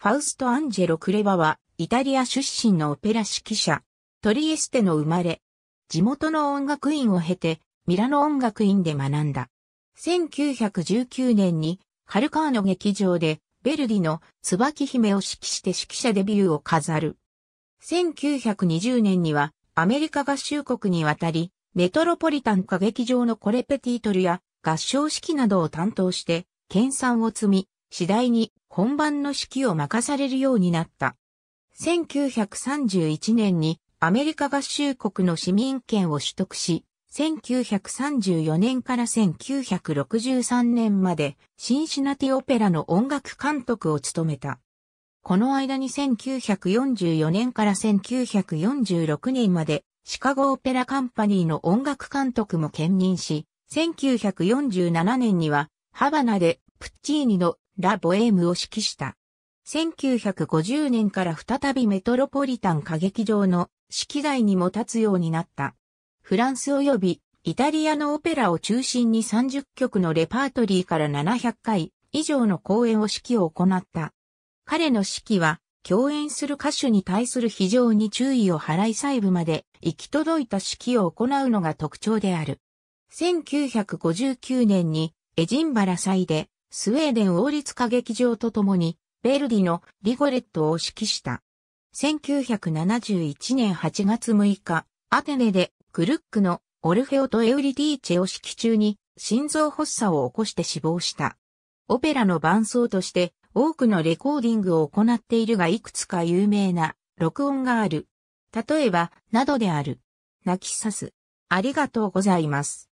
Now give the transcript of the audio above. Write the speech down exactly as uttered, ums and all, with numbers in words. ファウスト・アンジェロ・クレバは、イタリア出身のオペラ指揮者、トリエステの生まれ、地元の音楽院を経て、ミラノ音楽院で学んだ。せんきゅうひゃくじゅうきゅうねんに、ハルカーノ劇場で、ヴェルディの椿姫を指揮して指揮者デビューを飾る。せんきゅうひゃくにじゅうねんには、アメリカ合衆国に渡り、メトロポリタン歌劇場のコレペティトルや合唱指揮などを担当して、研鑽を積み、次第に本番の指揮を任されるようになった。せんきゅうひゃくさんじゅういちねんにアメリカ合衆国の市民権を取得し、せんきゅうひゃくさんじゅうよねんからせんきゅうひゃくろくじゅうさんねんまでシンシナティオペラの音楽監督を務めた。この間にせんきゅうひゃくよんじゅうよねんからせんきゅうひゃくよんじゅうろくねんまでシカゴオペラカンパニーの音楽監督も兼任し、せんきゅうひゃくよんじゅうななねんにはハバナでプッチーニのラ・ボエームを指揮した。せんきゅうひゃくごじゅうねんから再びメトロポリタン歌劇場の指揮台にも立つようになった。フランス及びイタリアのオペラを中心にさんじゅっきょくのレパートリーからななひゃっかい以上の公演を指揮を行った。彼の指揮は共演する歌手に対する非常に注意を払い細部まで行き届いた指揮を行うのが特徴である。せんきゅうひゃくごじゅうきゅうねんにエジンバラ祭でスウェーデン王立歌劇場とともに、ヴェルディのリゴレットを指揮した。せんきゅうひゃくななじゅういちねんはちがつむいか、アテネでグルックのオルフェオとエウリディーチェを指揮中に心臓発作を起こして死亡した。オペラの伴奏として多くのレコーディングを行っているがいくつか有名な録音がある。例えば、などである。泣きさす。ありがとうございます。